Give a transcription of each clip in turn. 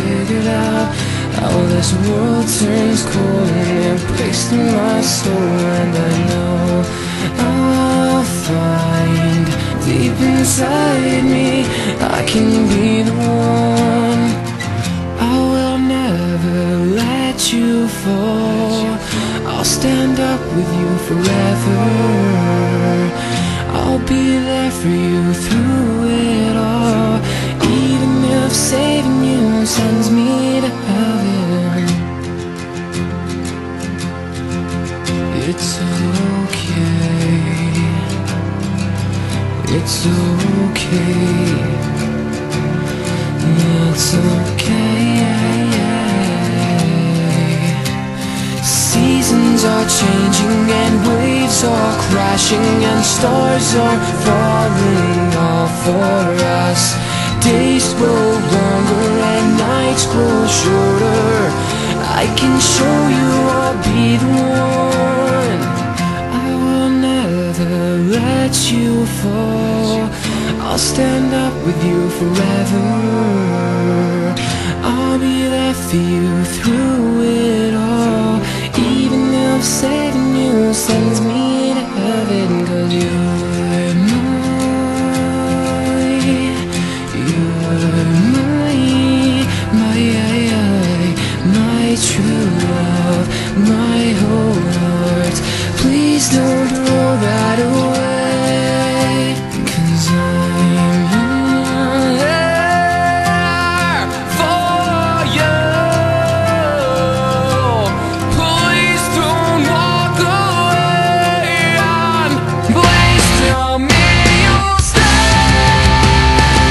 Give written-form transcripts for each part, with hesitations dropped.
figured out how this world turns cold, and it breaks through my soul. And I know I'll find deep inside me I can be the one. I will never let you fall. I'll stand up with you forever. I'll be there for you through it all, even if saving you sends me to heaven. It's okay. It's okay. It's okay. Seasons are changing and waves are crashing and stars are falling, all for us. Days grow longer and nights grow shorter. I can show you I'll be the one. I will never let you fall. I'll stand up with you forever. I'll be there for you through it all, even if saving you sends me to heaven. 'Cause you're my true love, my whole heart. Please don't throw that away, 'cause I'm here for you. Please don't walk away, and please tell me you'll stay. Yeah.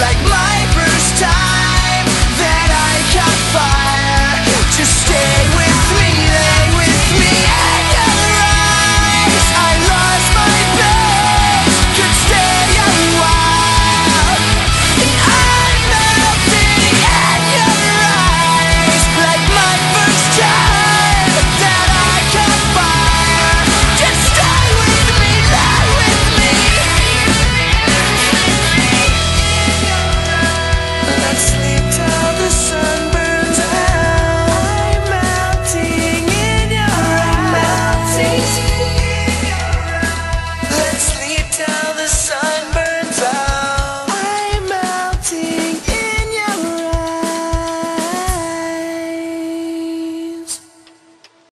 like my first time that I caught fire. Just stay with me.